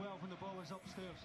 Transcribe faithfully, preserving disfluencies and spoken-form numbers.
Well, from the bowlers upstairs.